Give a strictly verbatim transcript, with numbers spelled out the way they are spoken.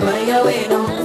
bring away no.